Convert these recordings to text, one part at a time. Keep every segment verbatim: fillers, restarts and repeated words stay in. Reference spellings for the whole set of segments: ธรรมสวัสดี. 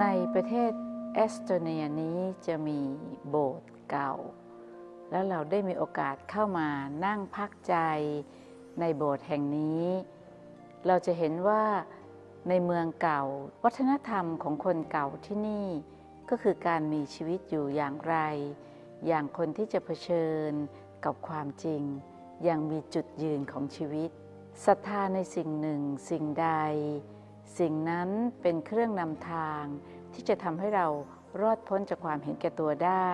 ในประเทศเอสโตเนียนี้จะมีโบสถ์เก่าแล้วเราได้มีโอกาสเข้ามานั่งพักใจในโบสถ์แห่งนี้เราจะเห็นว่าในเมืองเก่าวัฒนธรรมของคนเก่าที่นี่ก็คือการมีชีวิตอยู่อย่างไรอย่างคนที่จะเผชิญกับความจริงอย่างมีจุดยืนของชีวิตศรัทธาในสิ่งหนึ่งสิ่งใดสิ่งนั้นเป็นเครื่องนำทางที่จะทำให้เรารอดพ้นจากความเห็นแก่ตัวได้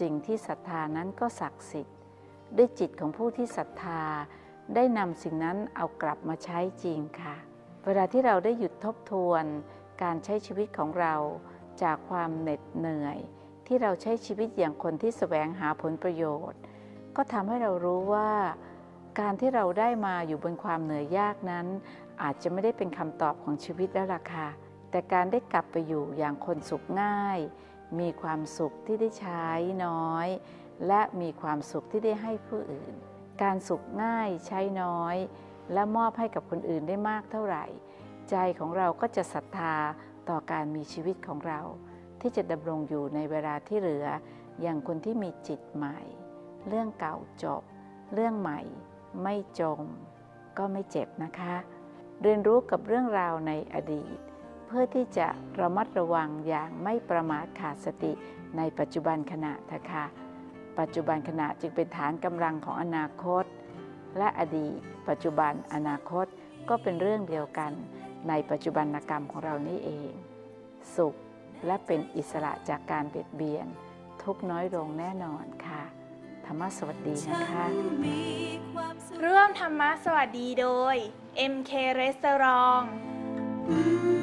สิ่งที่ศรัทธานั้นก็ศักดิ์สิทธิ์ด้วยจิตของผู้ที่ศรัทธาได้นำสิ่งนั้นเอากลับมาใช้จริงค่ะเวลาที่เราได้หยุดทบทวนการใช้ชีวิตของเราจากความเหน็ดเหนื่อยที่เราใช้ชีวิตอย่างคนที่แสวงหาผลประโยชน์ก็ทำให้เรารู้ว่าการที่เราได้มาอยู่บนความเหนื่อยยากนั้นอาจจะไม่ได้เป็นคำตอบของชีวิตแล้วล่ะค่ะแต่การได้กลับไปอยู่อย่างคนสุขง่ายมีความสุขที่ได้ใช้น้อยและมีความสุขที่ได้ให้ผู้อื่นการสุขง่ายใช้น้อยและมอบให้กับคนอื่นได้มากเท่าไหร่ใจของเราก็จะศรัทธาต่อการมีชีวิตของเราที่จะดำรงอยู่ในเวลาที่เหลืออย่างคนที่มีจิตใหม่เรื่องเก่าจบเรื่องใหม่ไม่จมก็ไม่เจ็บนะคะเรียนรู้กับเรื่องราวในอดีตเพื่อที่จะระมัดระวังอย่างไม่ประมาทขาดสติในปัจจุบันขณะนะคะปัจจุบันขณะจึงเป็นฐานกำลังของอนาคตและอดีตปัจจุบันอนาคตก็เป็นเรื่องเดียวกันในปัจจุบันกรรมของเรานี่เองสุขและเป็นอิสระจากการเบียดเบียนทุกน้อยลงแน่นอนค่ะธรรมสวัสดีนะคะร่วมธรรมสวัสดีโดย เอ็ม เค Restaurant